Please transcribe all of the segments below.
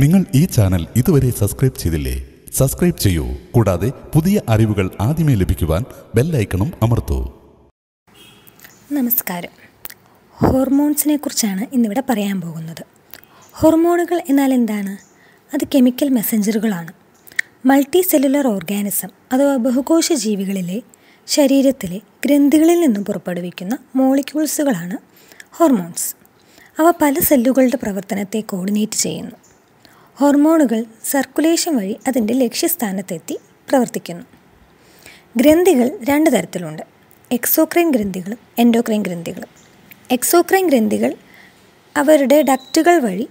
നിങ്ങൾ ഈ ചാനൽ ഇതുവരെ സബ്സ്ക്രൈബ് ചെയ്തില്ലേ? സബ്സ്ക്രൈബ് ചെയ്യൂ. കൂടാതെ പുതിയ അറിവുകൾ ആദ്യമേ ലഭിക്കുവാൻ ബെല്ലൈക്കണം അമർത്തൂ. നമസ്കാരം. ഹോർമോൺസിനെ കുറിച്ചാണ് ഇന്നിവിടെ പറയാൻ പോകുന്നത്. ഹോർമോണുകൾ എന്നാൽ എന്താണ്? അത് കെമിക്കൽ മെസ്സഞ്ചറുകളാണ്. മൾട്ടി സെല്ലുലർ ഓർഗാനിസം അഥവാ ബഹുകോശ ജീവികളിലെ ശരീരത്തിലെ ഗ്രന്ഥികളിൽ നിന്നും പുറപ്പെടുവിക്കുന്ന മോളിക്യൂൾസുകളാണ് ഹോർമോൺസ്. അവ പല സെല്ലുകളുടെ പ്രവർത്തനത്തെ കോർഡിനേറ്റ് ചെയ്യുന്നു. ഹോർമോണുകൾ സർക്കുലേഷൻ വഴി അതിൻ്റെ ലക്ഷ്യസ്ഥാനത്തെത്തി പ്രവർത്തിക്കുന്നു. ഗ്രന്ഥികൾ രണ്ട് തരത്തിലുണ്ട്: എക്സോക്രൈൻ ഗ്രന്ഥികളും എൻഡോക്രൈൻ ഗ്രന്ഥികളും. എക്സോക്രൈൻ ഗ്രന്ഥികൾ അവരുടെ ഡക്റ്റുകൾ വഴി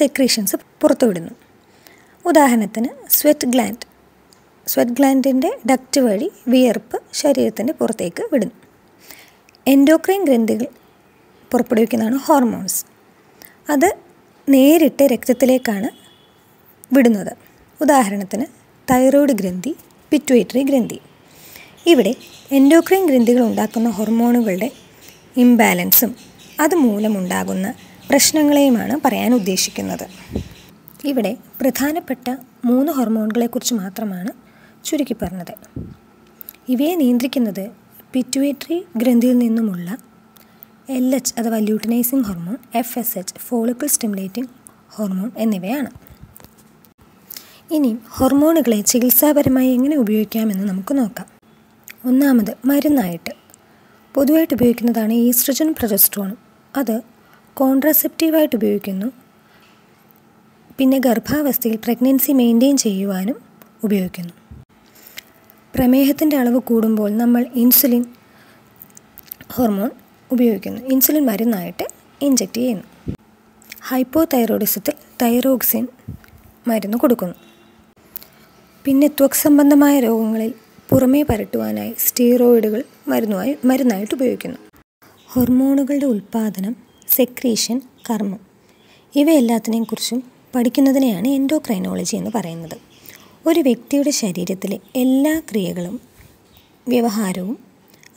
സെക്രീഷൻസ് പുറത്തുവിടുന്നു. ഉദാഹരണത്തിന് സ്വെറ്റ് ഗ്ലാൻഡിൻ്റെ ഡക്റ്റ് വഴി വിയർപ്പ് ശരീരത്തിൻ്റെ പുറത്തേക്ക് വിടുന്നു. എൻഡോക്രൈൻ ഗ്രന്ഥികൾ പുറപ്പെടുവിക്കുന്നതാണ് ഹോർമോൺസ്. അത് നേരിട്ട് രക്തത്തിലേക്കാണ് വിടുന്നത്. ഉദാഹരണത്തിന് തൈറോയ്ഡ് ഗ്രന്ഥി, പിറ്റ്യൂട്ടറി ഗ്രന്ഥി. ഇവിടെ എൻഡോക്രൈൻ ഗ്രന്ഥികൾ ഉണ്ടാക്കുന്ന ഹോർമോണുകളുടെ ഇംബാലൻസും അതുമൂലമുണ്ടാകുന്ന പ്രശ്നങ്ങളെയുമാണ് പറയാൻ ഉദ്ദേശിക്കുന്നത്. ഇവിടെ പ്രധാനപ്പെട്ട 3 ഹോർമോണുകളെക്കുറിച്ച് മാത്രമാണ് ചുരുക്കി പറഞ്ഞത്. ഇവയെ നിയന്ത്രിക്കുന്നത് പിറ്റ്യൂട്ടറി ഗ്രന്ഥിയിൽ നിന്നുമുള്ള LH അഥവാ luteinizing hormone, FSH follicle stimulating hormone എന്നിവയാണ്. ഇനി ഹോർമോണുകളെ ചികിത്സാപരമായി എങ്ങനെ ഉപയോഗിക്കാമെന്ന് നമുക്ക് നോക്കാം. ഒന്നാമത്, മരുന്നായിട്ട് പൊതുവായിട്ട് ഉപയോഗിക്കുന്നതാണ് ഈസ്ട്രജൻ, പ്രൊജസ്ട്രോണും. അത് കോൺട്രാസെപ്റ്റീവായിട്ട് ഉപയോഗിക്കുന്നു. പിന്നെ ഗർഭാവസ്ഥയിൽ പ്രഗ്നൻസി മെയിൻറ്റെയിൻ ചെയ്യുവാനും ഉപയോഗിക്കുന്നു. പ്രമേഹത്തിൻ്റെ അളവ് കൂടുമ്പോൾ നമ്മൾ ഇൻസുലിൻ ഹോർമോൺ ഉപയോഗിക്കുന്നു. ഇൻസുലിൻ മരുന്നായിട്ട് ഇൻജെക്റ്റ് ചെയ്യുന്നു. ഹൈപ്പോ തൈറോയിഡിസത്തിൽ തൈറോക്സിൻ മരുന്ന് കൊടുക്കുന്നു. പിന്നെ ത്വക്ക് സംബന്ധമായ രോഗങ്ങളിൽ പുറമേ പരട്ടുവാനായി സ്റ്റീറോയിഡുകൾ മരുന്നായിട്ട് ഉപയോഗിക്കുന്നു. ഹോർമോണുകളുടെ ഉൽപ്പാദനം, സെക്രീഷൻ, കർമ്മം ഇവയെല്ലാത്തിനെയും കുറിച്ചും പഠിക്കുന്നതിനെയാണ് എൻഡോക്രൈനോളജി എന്ന് പറയുന്നത്. ഒരു വ്യക്തിയുടെ ശരീരത്തിലെ എല്ലാ ക്രിയകളും വ്യവഹാരവും,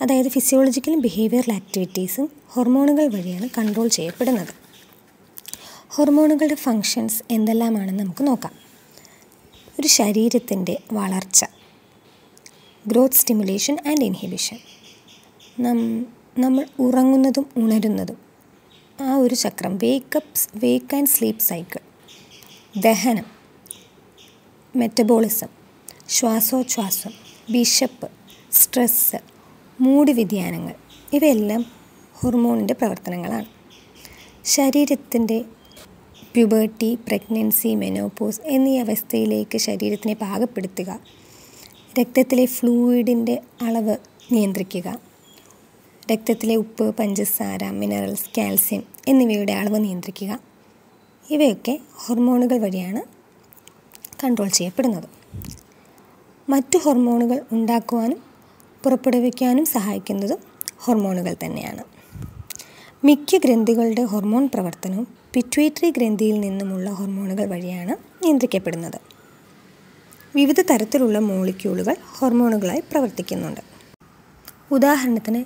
അതായത് ഫിസിയോളജിക്കലും ബിഹേവിയറൽ ആക്ടിവിറ്റീസും ഹോർമോണുകൾ വഴിയാണ് കൺട്രോൾ ചെയ്യപ്പെടുന്നത്. ഹോർമോണുകളുടെ ഫങ്ഷൻസ് എന്തെല്ലാമാണെന്ന് നമുക്ക് നോക്കാം. ഒരു ശരീരത്തിൻ്റെ വളർച്ച, ഗ്രോത്ത് സ്റ്റിമുലേഷൻ ആൻഡ് ഇൻഹിബിഷൻ. നമ്മൾ ഉറങ്ങുന്നതും ഉണരുന്നതും ആ ഒരു ചക്രം, വേക്ക് ആൻഡ് സ്ലീപ്പ് സൈക്കിൾ. ദഹനം, മെറ്റബോളിസം, ശ്വാസോച്ഛ്വാസം, വിശപ്പ്, സ്ട്രെസ്സ്, മൂഡ് വ്യതിയാനങ്ങൾ ഇവയെല്ലാം ഹോർമോണിൻ്റെ പ്രവർത്തനങ്ങളാണ്. ശരീരത്തിൻ്റെ പ്യൂബർട്ടി, പ്രഗ്നൻസി, മെനോപോസ് എന്നീ അവസ്ഥയിലേക്ക് ശരീരത്തിനെ പാകപ്പെടുത്തുക, രക്തത്തിലെ ഫ്ലൂയിഡിൻ്റെ അളവ് നിയന്ത്രിക്കുക, രക്തത്തിലെ ഉപ്പ്, പഞ്ചസാര, മിനറൽസ്, കാൽസ്യം എന്നിവയുടെ അളവ് നിയന്ത്രിക്കുക, ഇവയൊക്കെ ഹോർമോണുകൾ വഴിയാണ് കൺട്രോൾ ചെയ്യപ്പെടുന്നത്. മറ്റു ഹോർമോണുകൾ ഉണ്ടാക്കുവാനും പുറപ്പെടുവിക്കാനും സഹായിക്കുന്നതും ഹോർമോണുകൾ തന്നെയാണ്. മിക്ക ഗ്രന്ഥികളുടെ ഹോർമോൺ പ്രവർത്തനവും പിറ്റ്യൂട്ടറി ഗ്രന്ഥിയിൽ നിന്നുമുള്ള ഹോർമോണുകൾ വഴിയാണ് നിയന്ത്രിക്കപ്പെടുന്നത്. വിവിധ തരത്തിലുള്ള മോളിക്യൂളുകൾ ഹോർമോണുകളായി പ്രവർത്തിക്കുന്നുണ്ട്. ഉദാഹരണത്തിന്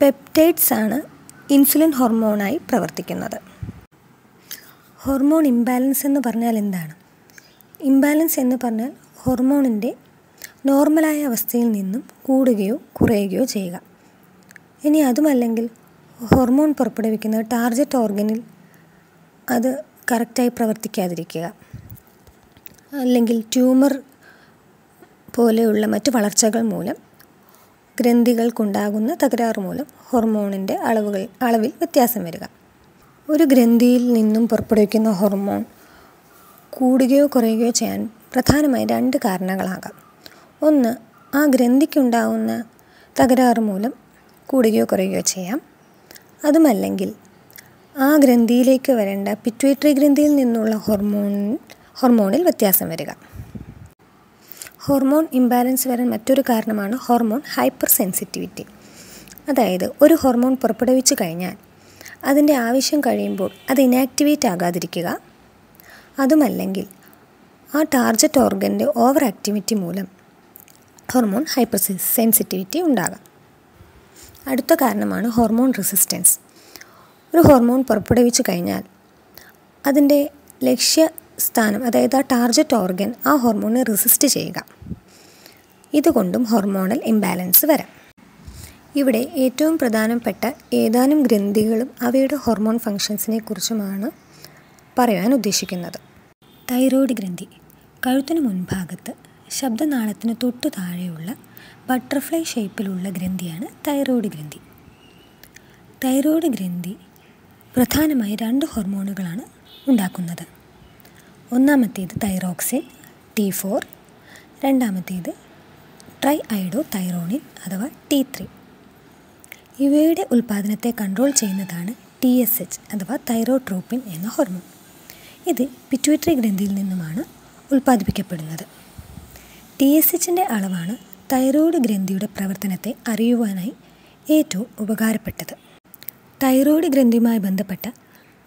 പെപ്റ്റൈഡ്സ് ആണ് ഇൻസുലിൻ ഹോർമോണായി പ്രവർത്തിക്കുന്നത്. ഹോർമോൺ ഇംബാലൻസ് എന്ന് പറഞ്ഞാൽ എന്താണ്? ഇംബാലൻസ് എന്ന് പറഞ്ഞാൽ ഹോർമോണിൻ്റെ നോർമലായ അവസ്ഥയിൽ നിന്നും കൂടുകയോ കുറയുകയോ ചെയ്യുക. ഇനി അതുമല്ലെങ്കിൽ ഹോർമോൺ പുറപ്പെടുവിക്കുന്ന ടാർഗറ്റ് ഓർഗനിൽ അത് കറക്റ്റായി പ്രവർത്തിക്കാതിരിക്കുക, അല്ലെങ്കിൽ ട്യൂമർ പോലെയുള്ള മറ്റ് വളർച്ചകൾ മൂലം, ഗ്രന്ഥികൾക്കുണ്ടാകുന്ന തകരാറ് മൂലം ഹോർമോണിൻ്റെ അളവിൽ വ്യത്യാസം വരിക. ഒരു ഗ്രന്ഥിയിൽ നിന്നും പുറപ്പെടുവിക്കുന്ന ഹോർമോൺ കൂടുകയോ കുറയുകയോ ചെയ്യാൻ പ്രധാനമായി 2 കാരണങ്ങളാകാം. ഒന്ന്, ആ ഗ്രന്ഥിക്കുണ്ടാകുന്ന തകരാറ് മൂലം കൂടുകയോ കുറയുകയോ ചെയ്യാം. അതുമല്ലെങ്കിൽ ആ ഗ്രന്ഥിയിലേക്ക് വരേണ്ട പിറ്റ്യൂട്ടറി ഗ്രന്ഥിയിൽ നിന്നുള്ള ഹോർമോണിൽ വ്യത്യാസം വരിക. ഹോർമോൺ ഇംബാലൻസ് വരാൻ മറ്റൊരു കാരണമാണ് ഹോർമോൺ ഹൈപ്പർ സെൻസിറ്റിവിറ്റി. അതായത് ഒരു ഹോർമോൺ പുറപ്പെടുവിച്ചു കഴിഞ്ഞാൽ അതിൻ്റെ ആവശ്യം കഴിയുമ്പോൾ അത് ഇനാക്ടിവേറ്റ് ആകാതിരിക്കുക. അതുമല്ലെങ്കിൽ ആ ടാർഗറ്റ് ഓർഗൻ്റെ ഓവർ ആക്ടിവിറ്റി മൂലം ഹോർമോൺ ഹൈപ്പർ സെൻസിറ്റിവിറ്റി ഉണ്ടാകാം. അടുത്ത കാരണമാണ് ഹോർമോൺ റെസിസ്റ്റൻസ്. ഒരു ഹോർമോൺ പുറപ്പെടുവിച്ചു കഴിഞ്ഞാൽ അതിൻ്റെ ലക്ഷ്യ സ്ഥാനം, അതായത് ആ ടാർഗറ്റ് ഓർഗൻ ആ ഹോർമോണിനെ റെസിസ്റ്റ് ചെയ്യുക. ഇതുകൊണ്ടും ഹോർമോണൽ ഇംബാലൻസ് വരാം. ഇവിടെ ഏറ്റവും പ്രധാനപ്പെട്ട ഏതാനും ഗ്രന്ഥികളും അവയുടെ ഹോർമോൺ ഫങ്ഷൻസിനെ കുറിച്ചുമാണ് പറയുവാൻ ഉദ്ദേശിക്കുന്നത്. തൈറോയ്ഡ് ഗ്രന്ഥി കഴുത്തിന് മുൻഭാഗത്ത് ശബ്ദനാളത്തിന് തൊട്ടു താഴെയുള്ള ബട്ടർഫ്ലൈ ഷേപ്പിലുള്ള ഗ്രന്ഥിയാണ് തൈറോയ്ഡ് ഗ്രന്ഥി. തൈറോയ്ഡ് ഗ്രന്ഥി പ്രധാനമായി രണ്ട് ഹോർമോണുകളാണ് ഉണ്ടാക്കുന്നത്. ഒന്നാമത്തേത് തൈറോക്സിൻ T4, രണ്ടാമത്തേത് ട്രൈ ഐഡോ തൈറോണിൻ അഥവാ T3. ഇവയുടെ ഉൽപ്പാദനത്തെ കൺട്രോൾ ചെയ്യുന്നതാണ് TSH അഥവാ തൈറോട്രോപ്പിൻ എന്ന ഹോർമോൺ. ഇത് പിറ്റ്യൂട്ടറി ഗ്രന്ഥിയിൽ നിന്നുമാണ് ഉൽപ്പാദിപ്പിക്കപ്പെടുന്നത്. TSHൻ്റെ അളവാണ് തൈറോയ്ഡ് ഗ്രന്ഥിയുടെ പ്രവർത്തനത്തെ അറിയുവാനായി ഏറ്റവും ഉപകാരപ്പെട്ടത്. തൈറോയ്ഡ് ഗ്രന്ഥിയുമായി ബന്ധപ്പെട്ട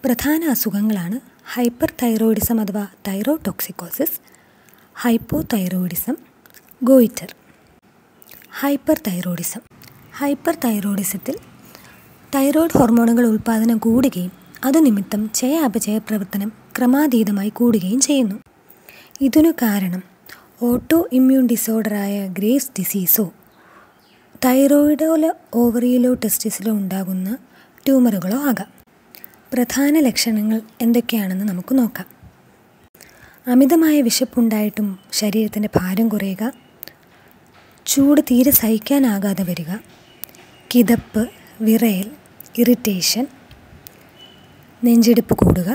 പ്രധാന അസുഖങ്ങളാണ് ഹൈപ്പർ തൈറോയിഡിസം അഥവാ thyrotoxicosis, hypo thyroidism, goitre. Hyper thyroidism. Hyper തൈറോയിഡിസത്തിൽ തൈറോയ്ഡ് ഹോർമോണുകൾ ഉൽപ്പാദനം കൂടുകയും അതുനിമിത്തം ചയാപചയ പ്രവർത്തനം ക്രമാതീതമായി കൂടുകയും ചെയ്യുന്നു. ഇതിനു കാരണം ഓട്ടോ ഇമ്മ്യൂൺ ഡിസോർഡറായ ഗ്രേസ് ഡിസീസോ തൈറോയിഡിലോ ഓവറിയിലോ ടെസ്റ്റിസിലോ ഉണ്ടാകുന്ന ട്യൂമറുകളോ ആകാം. പ്രധാന ലക്ഷണങ്ങൾ എന്തൊക്കെയാണെന്ന് നമുക്ക് നോക്കാം. അമിതമായ വിശപ്പുണ്ടായിട്ടും ശരീരത്തിൻ്റെ ഭാരം കുറയുക, ചൂട് തീരെ സഹിക്കാനാകാതെ വരിക, കിതപ്പ്, വിറയൽ, ഇറിറ്റേഷൻ, നെഞ്ചിടിപ്പ് കൂടുക,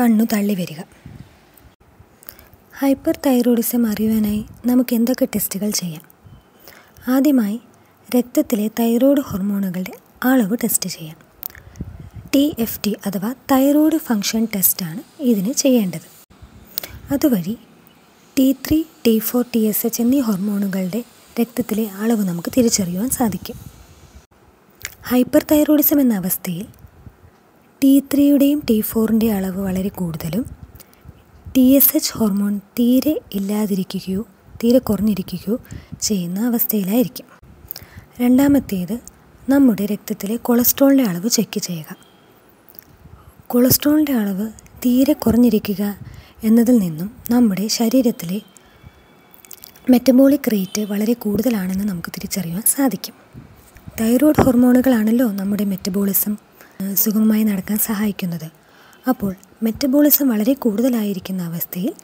കണ്ണു തള്ളി വരിക. ഹൈപ്പർ തൈറോയിഡിസം അറിയാനായി നമുക്ക് എന്തൊക്കെ ടെസ്റ്റുകൾ ചെയ്യാം? ആദ്യമായി രക്തത്തിലെ തൈറോയ്ഡ് ഹോർമോണുകളുടെ അളവ് ടെസ്റ്റ് ചെയ്യാം. TFT അഥവാ തൈറോയ്ഡ് ഫങ്ഷൻ ടെസ്റ്റാണ് ഇതിന് ചെയ്യേണ്ടത്. അതുവഴി T3, T4, TSH എന്നീ ഹോർമോണുകളുടെ രക്തത്തിലെ അളവ് നമുക്ക് തിരിച്ചറിയുവാൻ സാധിക്കും. ഹൈപ്പർ തൈറോയിഡിസം എന്ന അവസ്ഥയിൽ T3യുടെയും T4ൻ്റെയും അളവ് വളരെ കൂടുതലും TSH ഹോർമോൺ തീരെ ഇല്ലാതിരിക്കുകയോ തീരെ കുറഞ്ഞിരിക്കുകയോ ചെയ്യുന്ന അവസ്ഥയിലായിരിക്കും. രണ്ടാമത്തേത് നമ്മുടെ രക്തത്തിലെ കൊളസ്ട്രോളിൻ്റെ അളവ് ചെക്ക് ചെയ്യുക. കൊളസ്ട്രോളിൻ്റെ അളവ് തീരെ കുറഞ്ഞിരിക്കുക എന്നതിൽ നിന്നും നമ്മുടെ ശരീരത്തിലെ മെറ്റബോളിക് റേറ്റ് വളരെ കൂടുതലാണെന്ന് നമുക്ക് തിരിച്ചറിയാൻ സാധിക്കും. തൈറോയ്ഡ് ഹോർമോണുകളാണല്ലോ നമ്മുടെ മെറ്റബോളിസം സുഗമമായി നടക്കാൻ സഹായിക്കുന്നത്. അപ്പോൾ മെറ്റബോളിസം വളരെ കൂടുതലായിരിക്കുന്ന അവസ്ഥയിൽ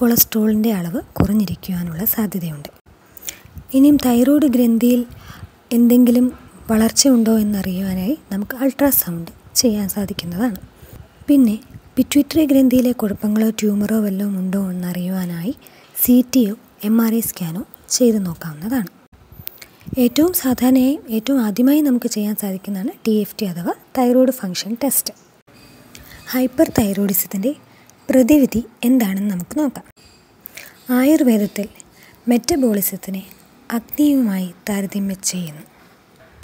കൊളസ്ട്രോളിൻ്റെ അളവ് കുറഞ്ഞിരിക്കുവാനുള്ള സാധ്യതയുണ്ട്. ഇനിയും തൈറോയ്ഡ് ഗ്രന്ഥിയിൽ എന്തെങ്കിലും വളർച്ചയുണ്ടോ എന്നറിയുവാനായി നമുക്ക് അൾട്രാസൗണ്ട് ചെയ്യാൻ സാധിക്കുന്നതാണ്. പിന്നെ പിറ്റ്യൂട്ടറി ഗ്രന്ഥിയിലെ കുഴപ്പങ്ങളോ ട്യൂമറോ വല്ലതും ഉണ്ടോ എന്നറിയുവാനായി CTയോ MRI സ്കാനോ ചെയ്തു നോക്കാവുന്നതാണ്. ഏറ്റവും സാധാരണയായി ഏറ്റവും ആദ്യമായി നമുക്ക് ചെയ്യാൻ സാധിക്കുന്നതാണ് TFT അഥവാ തൈറോയ്ഡ് ഫങ്ഷൻ ടെസ്റ്റ്. ഹൈപ്പർ തൈറോയിഡിസത്തിൻ്റെ പ്രതിവിധി എന്താണെന്ന് നമുക്ക് നോക്കാം. ആയുർവേദത്തിൽ മെറ്റബോളിസത്തിനെ അഗ്നിയുമായി താരതമ്യം ചെയ്യുന്നു.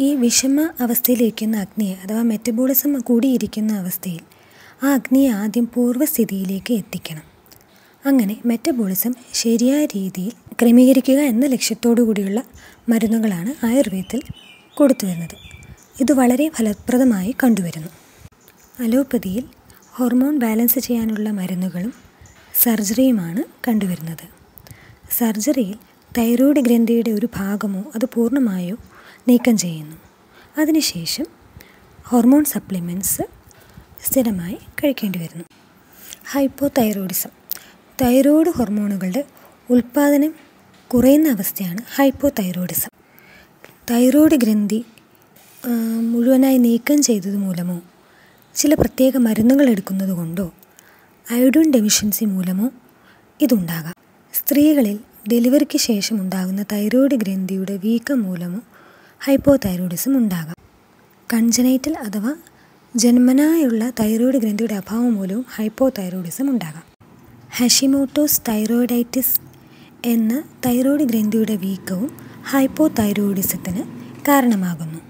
ഈ വിഷമ അവസ്ഥയിലിരിക്കുന്ന അഗ്നിയെ അഥവാ മെറ്റബോളിസം കൂടിയിരിക്കുന്ന അവസ്ഥയിൽ ആ അഗ്നിയെ ആദ്യം പൂർവ്വസ്ഥിതിയിലേക്ക് എത്തിക്കണം. അങ്ങനെ മെറ്റബോളിസം ശരിയായ രീതിയിൽ ക്രമീകരിക്കുക എന്ന ലക്ഷ്യത്തോടു കൂടിയുള്ള മരുന്നുകളാണ് ആയുർവേദത്തിൽ കൊടുത്തുവരുന്നത്. ഇത് വളരെ ഫലപ്രദമായി കണ്ടുവരുന്നു. അലോപ്പതിയിൽ ഹോർമോൺ ബാലൻസ് ചെയ്യാനുള്ള മരുന്നുകളും സർജറിയുമാണ് കണ്ടുവരുന്നത്. സർജറിയിൽ തൈറോയ്ഡ് ഗ്രന്ഥിയുടെ ഒരു ഭാഗമോ അത് പൂർണ്ണമായോ നീക്കം ചെയ്യുന്നു. അതിനുശേഷം ഹോർമോൺ സപ്ലിമെൻറ്റ്സ് സ്ഥിരമായി കഴിക്കേണ്ടി വരുന്നു. Hypo thyroidism. തൈറോയ്ഡ് ഹോർമോണുകളുടെ ഉൽപ്പാദനം കുറയുന്ന അവസ്ഥയാണ് ഹൈപ്പോ തൈറോയിഡിസം. തൈറോയ്ഡ് ഗ്രന്ഥി മുഴുവനായി നീക്കം ചെയ്തത് മൂലമോ ചില പ്രത്യേക മരുന്നുകൾ എടുക്കുന്നത് കൊണ്ടോ അയോഡിൻ ഡെഫിഷ്യൻസി മൂലമോ ഇതുണ്ടാകാം. സ്ത്രീകളിൽ ഡെലിവറിക്ക് ശേഷം ഉണ്ടാകുന്ന തൈറോയ്ഡ് ഗ്രന്ഥിയുടെ വീക്കം മൂലമോ ഹൈപ്പോ തൈറോയിഡിസം ഉണ്ടാകാം. കൺജനൈറ്റൽ അഥവാ ജന്മനായുള്ള തൈറോയ്ഡ് ഗ്രന്ഥിയുടെ അഭാവം മൂലവും ഹൈപ്പോ തൈറോയിഡിസം ഉണ്ടാകാം. ഹാഷിമോട്ടോസ് തൈറോയിഡൈറ്റിസ് എന്ന തൈറോയ്ഡ് ഗ്രന്ഥിയുടെ വീക്കവും ഹൈപ്പോ തൈറോയിഡിസത്തിന് കാരണമാകുന്നു.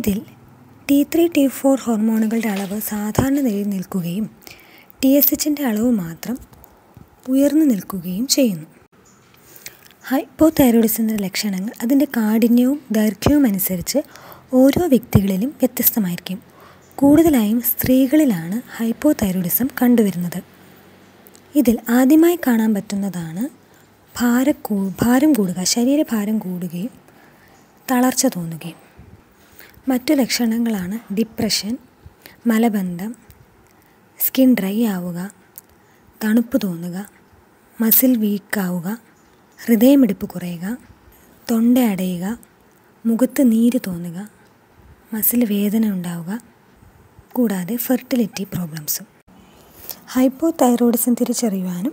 ഇതിൽ T3, T4 ഹോർമോണുകളുടെ അളവ് സാധാരണ നിലയിൽ നിൽക്കുകയും TSHൻ്റെ അളവ് മാത്രം ഉയർന്നു നിൽക്കുകയും ചെയ്യുന്നു. ഹൈപ്പോ തൈറോയിഡിസത്തിൻ്റെ ലക്ഷണങ്ങൾ അതിൻ്റെ കാഠിന്യവും ദൈർഘ്യവും അനുസരിച്ച് ഓരോ വ്യക്തികളിലും വ്യത്യസ്തമായിരിക്കും. കൂടുതലായും സ്ത്രീകളിലാണ് ഹൈപ്പോ തൈറോയിഡിസം കണ്ടുവരുന്നത്. ഇതിൽ ആദ്യമായി കാണാൻ പറ്റുന്നതാണ് ഭാരം കൂടുക, ശരീരഭാരം കൂടുകയും തളർച്ച തോന്നുകയും. മറ്റു ലക്ഷണങ്ങളാണ് ഡിപ്രഷൻ, മലബന്ധം, സ്കിൻ ഡ്രൈ ആവുക, തണുപ്പ് തോന്നുക, മസിൽ വീക്കാവുക, ഹൃദയമിടിപ്പ് കുറയുക, തൊണ്ട അടയുക, മുഖത്ത് നീര് തോന്നുക, മസിൽ വേദന ഉണ്ടാവുക, കൂടാതെ ഫെർട്ടിലിറ്റി പ്രോബ്ലംസും. ഹൈപ്പോ തൈറോയിഡിസം തിരിച്ചറിയുവാനും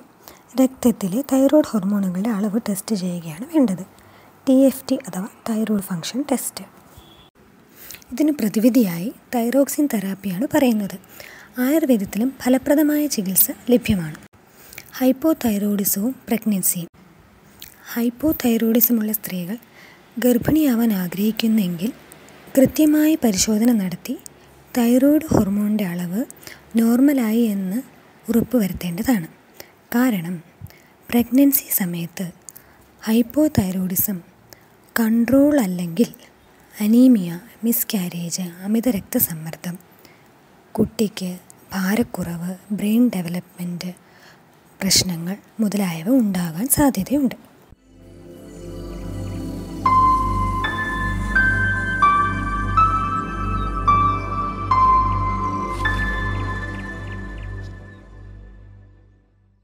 രക്തത്തിലെ തൈറോയ്ഡ് ഹോർമോണുകളുടെ അളവ് ടെസ്റ്റ് ചെയ്യുകയാണ് വേണ്ടത്. TFT അഥവാ തൈറോയ്ഡ് ഫംഗ്ഷൻ ടെസ്റ്റ്. ഇതിന് പ്രതിവിധിയായി തൈറോക്സിൻ തെറാപ്പിയാണ് പറയുന്നത്. ആയുർവേദത്തിലും ഫലപ്രദമായ ചികിത്സ ലഭ്യമാണ്. ഹൈപ്പോ തൈറോയിഡിസവും പ്രഗ്നൻസിയും. ഹൈപ്പോ തൈറോയിഡിസമുള്ള സ്ത്രീകൾ ഗർഭിണിയാവാൻ ആഗ്രഹിക്കുന്നെങ്കിൽ കൃത്യമായ പരിശോധന നടത്തി തൈറോയ്ഡ് ഹോർമോണിൻ്റെ അളവ് നോർമലായി എന്ന് ഉറപ്പ് വരുത്തേണ്ടതാണ്. കാരണം പ്രഗ്നൻസി സമയത്ത് ഹൈപ്പോ തൈറോയിഡിസം കൺട്രോൾ അല്ലെങ്കിൽ അനീമിയ, മിസ്കാരേജ്, അമിത രക്തസമ്മർദ്ദം, കുട്ടിക്ക് ഭാരക്കുറവ്, ബ്രെയിൻ ഡെവലപ്മെൻറ്റ് പ്രശ്നങ്ങൾ മുതലായവ ഉണ്ടാകാൻ സാധ്യതയുണ്ട്.